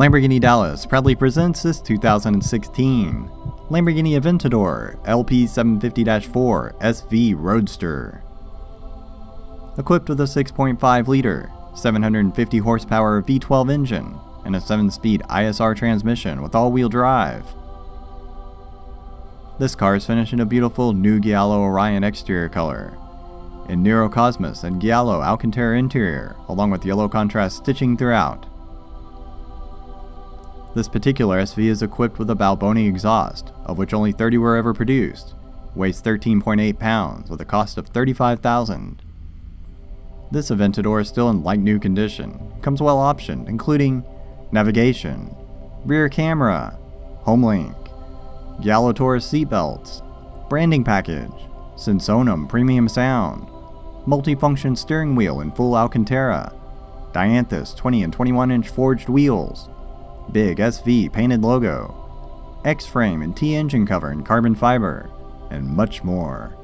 Lamborghini Dallas proudly presents this 2016 Lamborghini Aventador LP750-4 SV Roadster. Equipped with a 6.5-liter, 750 horsepower V12 engine and a 7-speed ISR transmission with all-wheel drive. This car is finished in a beautiful new Giallo Orion exterior color, in Nero Cosmus and Giallo Alcantara interior, along with yellow contrast stitching throughout. This particular SV is equipped with a Balboni exhaust, of which only 30 were ever produced, weighs 13.8 pounds with a cost of $35,000. This Aventador is still in like-new condition, comes well optioned, including navigation, rear camera, homelink, Giallo Taurus seatbelts, branding package, Sinsonum premium sound, multifunction steering wheel in full Alcantara, Dianthus 20 and 21-inch forged wheels, big SV painted logo, X-frame and T-engine cover in carbon fiber, and much more.